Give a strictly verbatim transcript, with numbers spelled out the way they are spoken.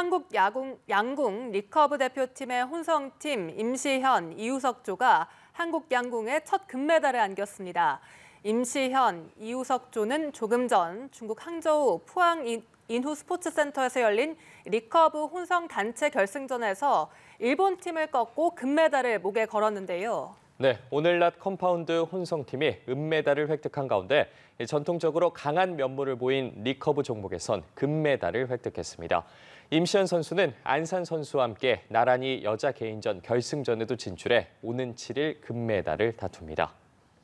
한국 야궁, 양궁 리커브 대표팀의 혼성팀 임시현, 이우석조가 한국 양궁의 첫 금메달을 안겼습니다. 임시현, 이우석조는 조금 전 중국 항저우 푸항 인후 스포츠센터에서 열린 리커브 혼성 단체 결승전에서 일본 팀을 꺾고 금메달을 목에 걸었는데요. 네, 오늘 낮 컴파운드 혼성팀이 은메달을 획득한 가운데 전통적으로 강한 면모를 보인 리커브 종목에선 금메달을 획득했습니다. 임시현 선수는 안산 선수와 함께 나란히 여자 개인전 결승전에도 진출해 오는 칠일 금메달을 다툽니다.